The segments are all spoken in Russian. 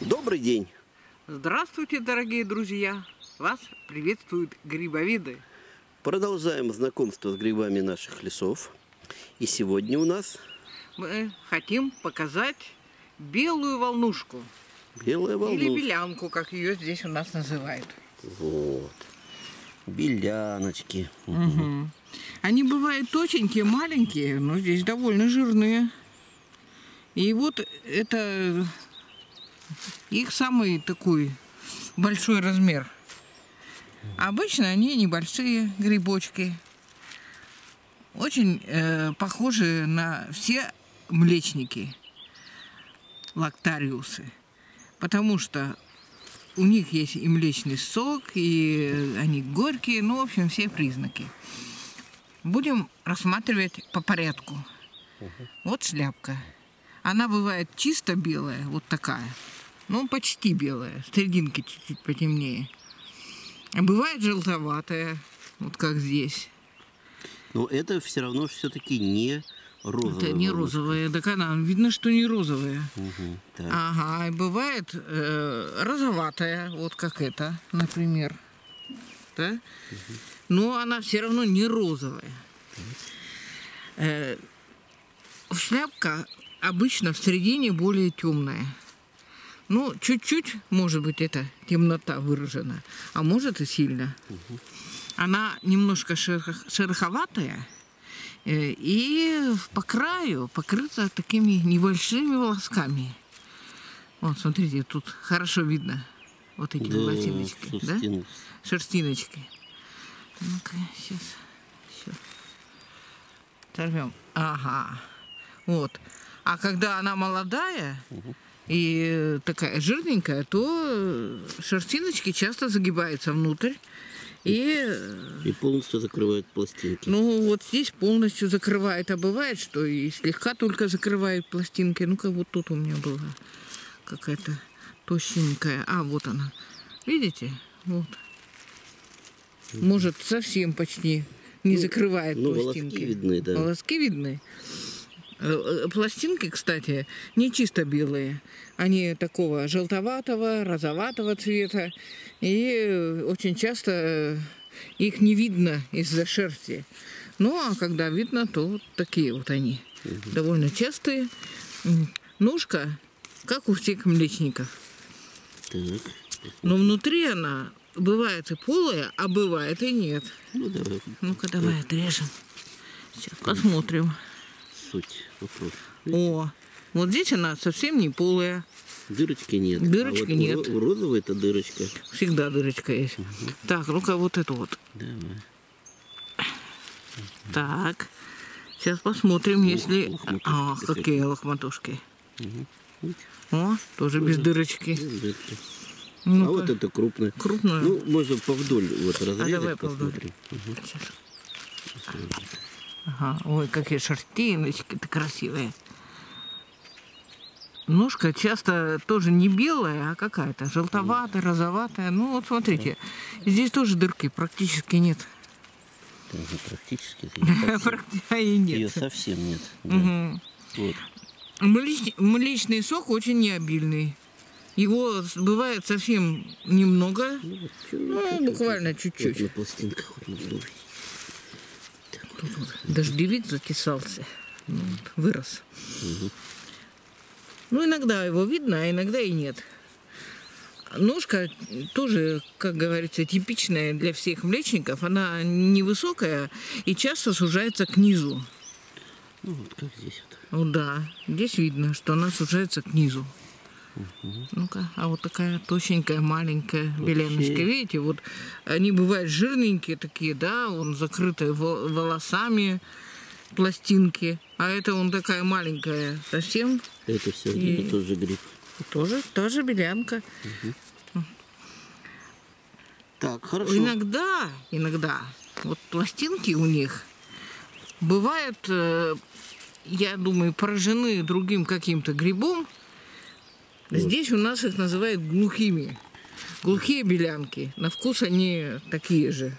Добрый день! Здравствуйте, дорогие друзья! Вас приветствуют грибовиды! Продолжаем знакомство с грибами наших лесов. И сегодня у нас... Мы хотим показать белую волнушку. Белая волнушка. Или белянку, как ее здесь у нас называют. Вот. Беляночки. Угу. Они бывают точенькие, маленькие, но здесь довольно жирные. И вот это... Их самый такой большой размер. Обычно они небольшие грибочки. Очень похожи на все млечники, лактариусы. Потому что у них есть и млечный сок, и они горькие. Ну, в общем, все признаки. Будем рассматривать по порядку. Вот шляпка. Она бывает чисто белая, вот такая. Ну, почти белая, серединки чуть-чуть потемнее. А бывает желтоватая, вот как здесь. Но это все равно все-таки не розовая. Это не розовая, так она, видно, что не розовая. Угу, так. Ага, и бывает розоватая, вот как это, например. Да? Угу. Но она все равно не розовая. Шляпка обычно в середине более темная. Ну, чуть-чуть, может быть, эта темнота выражена, а может и сильно. Угу. Она немножко шероховатая и по краю покрыта такими небольшими волосками. Вот, смотрите, тут хорошо видно вот эти, да, волосиночки. Шерстиночки. Да? Шерстиночки. Ну-ка, сейчас. Все. Сорвем. Ага. Вот. А когда она молодая... Угу. И такая жирненькая, то шерстиночки часто загибаются внутрь. И полностью закрывают пластинки. Ну, вот здесь полностью закрывает, а бывает, что и слегка только закрывает пластинки. Ну-ка, вот тут у меня была какая-то тощенькая. А, вот она. Видите? Вот. Может, совсем почти не закрывает пластинки. Волоски видны, да. Волоски видны. Пластинки, кстати, не чисто белые. Они такого желтоватого, розоватого цвета. И очень часто их не видно из-за шерсти. Ну, а когда видно, то вот такие вот они. Угу. Довольно частые. Ножка, как у всех млечников. Так. Но внутри она бывает и полая, а бывает и нет. Ну, давай. Ну-ка, давай отрежем. Сейчас посмотрим. Суть вопрос. О, вот здесь она совсем не полая. Дырочки нет. Дырочки нет. У розовой-то дырочка. Всегда дырочка есть. Угу. Так, ну-ка вот эту вот. Давай. Так, сейчас посмотрим, если... Ах, какие лохматушки. Угу. О, тоже без дырочки. Без дырки. Ну, а вот это крупная. Крупная. Ну, можно повдоль вот разрезать. А давай посмотрим. Повдоль. Угу. Ага. Ой, какие шерстиночки-то красивые. Ножка часто тоже не белая, а какая-то желтоватая, розоватая. Ну вот смотрите, здесь тоже дырки практически нет. Тоже практически? Ее совсем нет. Млечный сок очень необильный. Его бывает совсем немного, ну буквально чуть-чуть. На пластинках дождевик закисался, вырос. Угу. Ну, иногда его видно, а иногда и нет. Ножка тоже, как говорится, типичная для всех млечников. Она невысокая и часто сужается к низу. Ну, вот как здесь вот. Ну, да, здесь видно, что она сужается к низу. Угу. Ну-ка, а вот такая тощенькая, маленькая беляночка. Видите, вот они бывают жирненькие такие, да, он закрытые волосами пластинки. А это он такая маленькая совсем. Это все и... тоже гриб. Тоже белянка. Угу. Так, хорошо. Иногда, вот пластинки у них бывают, я думаю, поражены другим каким-то грибом. Здесь у нас их называют глухими. Глухие белянки. На вкус они такие же.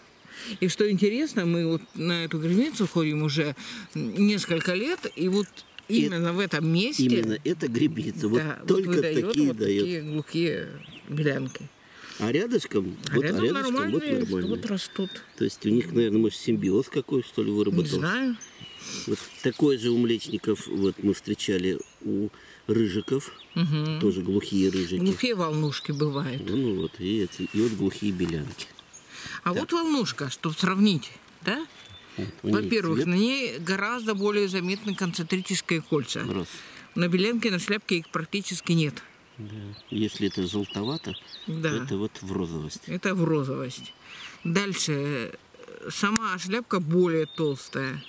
И что интересно, мы вот на эту грибницу ходим уже несколько лет, и вот именно в этом месте. Именно это грибица. Да, вот только такие вот дает. Такие глухие белянки. А рядышком, нормальные, вот нормальные. Вот растут. То есть у них, наверное, может, симбиоз какой, что ли, выработался? Не знаю. Вот такое же у млечников, вот мы встречали у рыжиков, угу. Тоже глухие рыжики. Глухие волнушки бывают. Ну вот, и эти, и вот глухие белянки. А так. Вот волнушка, чтобы сравнить, да? Во-первых, на ней гораздо более заметны концентрические кольца. Раз. На белянке, на шляпке их практически нет. Да. Если это желтовато, да. То это вот в розовость. Это в розовость. Дальше, сама шляпка более толстая,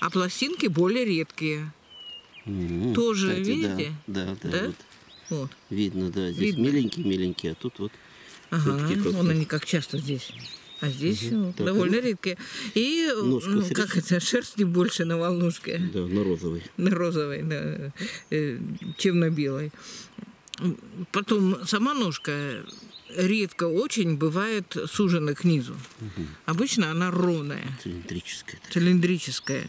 а пластинки более редкие. Тоже, кстати, видите? Да, да, да? Вот. Вот. Видно, да. Здесь миленькие-миленькие, а тут вот. Ага, вон они как часто здесь. А здесь угу, так, довольно редкие. И ну, как это, шерсти больше на волнушке. Да, на розовой. На розовой, да, чем на белой. Потом сама ножка редко очень бывает сужена к низу. Угу. Обычно она ровная. Цилиндрическая. Так. Цилиндрическая.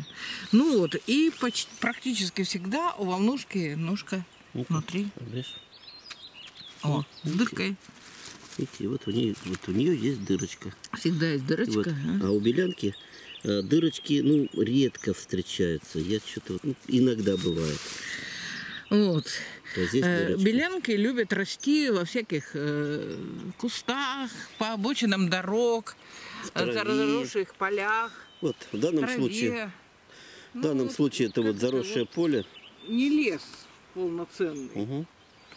Ну вот, и почти, практически всегда у волнушки ножка внутри. О, с дыркой. Видите, вот у нее есть дырочка. Всегда есть дырочка. Вот. А у белянки дырочки, ну, редко встречаются. Я что-то вот, ну, иногда бывает. Вот. А белянки любят расти во всяких кустах, по обочинам дорог, заросших полях. Вот в данном случае. Ну, в данном случае это вот заросшее поле. Не лес полноценный, угу.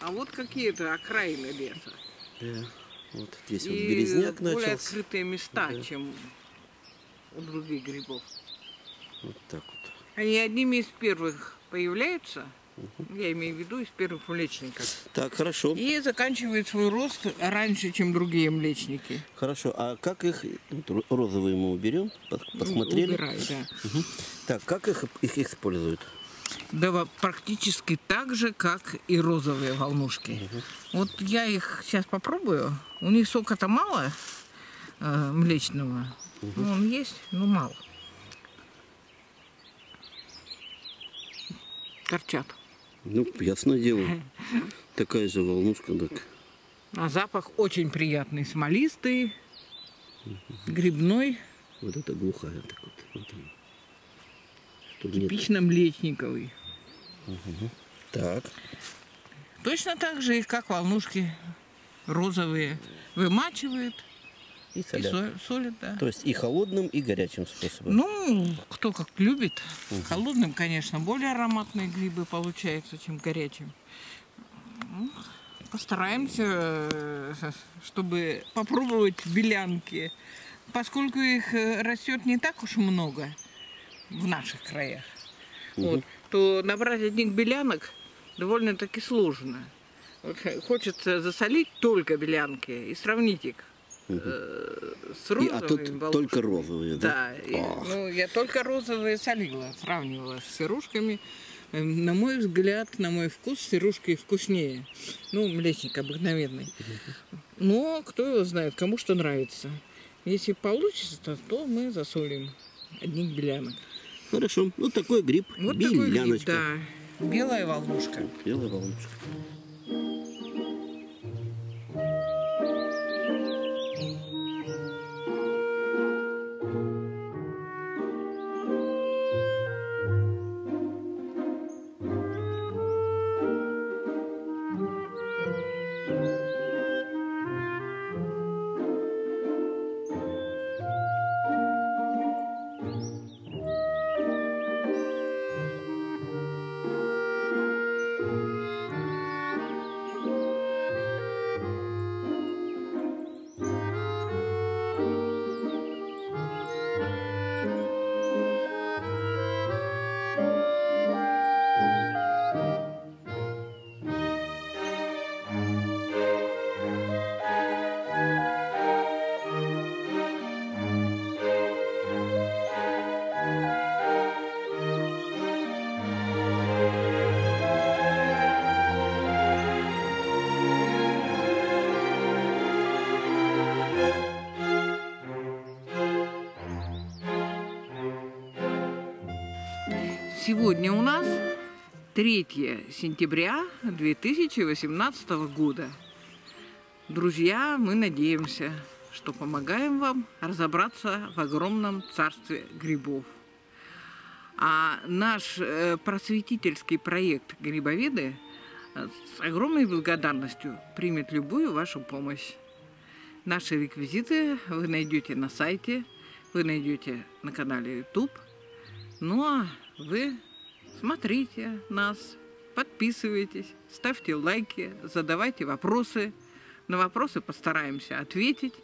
А вот какие-то окраины леса. Да. Вот здесь вот березняк начался. Более открытые места, да. Чем у других грибов. Вот так вот. Они одними из первых появляются, угу. Я имею в виду из первых млечников. Так, хорошо. И заканчивают свой рост раньше, чем другие млечники. Хорошо, а как их, розовые мы уберем, посмотрели. Убираю, да. Угу. Так, как их используют? Да, практически так же, как и розовые волнушки. Угу. Вот я их сейчас попробую. У них сока-то мало млечного. Угу. Ну, он есть, но мало. Торчат. Ну, ясное дело. Такая же волнушка. Так. А запах очень приятный. Смолистый, грибной. Вот это глухая. Так вот. Вот она. Типично млечниковый. Угу. Так. Точно так же, как волнушки розовые, вымачивают и солят. Да. То есть и холодным, и горячим способом. Ну, кто как любит. Угу. Холодным, конечно, более ароматные грибы получаются, чем горячим. Постараемся, чтобы попробовать белянки, поскольку их растет не так уж много. В наших краях, угу. Вот, то набрать одних белянок довольно-таки сложно. Вот, хочется засолить только белянки и сравнить их угу. С розовыми. А тут только розовые, да? Да, и, ну, я только розовые солила, сравнивала с сырушками. На мой взгляд, на мой вкус, сырушки вкуснее. Ну, млечник обыкновенный. Угу. Но кто его знает, кому что нравится. Если получится, то мы засолим одних белянок. Хорошо. Вот такой гриб. Вот беляночка. Такой гриб, да. Белая волнушка. Белая волнушка. Сегодня у нас 3 сентября 2018 года. Друзья, мы надеемся, что помогаем вам разобраться в огромном царстве грибов. А наш просветительский проект «Грибоведы» с огромной благодарностью примет любую вашу помощь. Наши реквизиты вы найдете на сайте, вы найдете на канале YouTube. Ну а вы смотрите нас, подписывайтесь, ставьте лайки, задавайте вопросы. На вопросы постараемся ответить.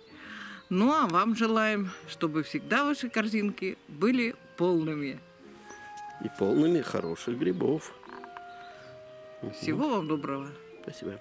Ну а вам желаем, чтобы всегда ваши корзинки были полными. И полными хороших грибов. Всего вам доброго. Спасибо.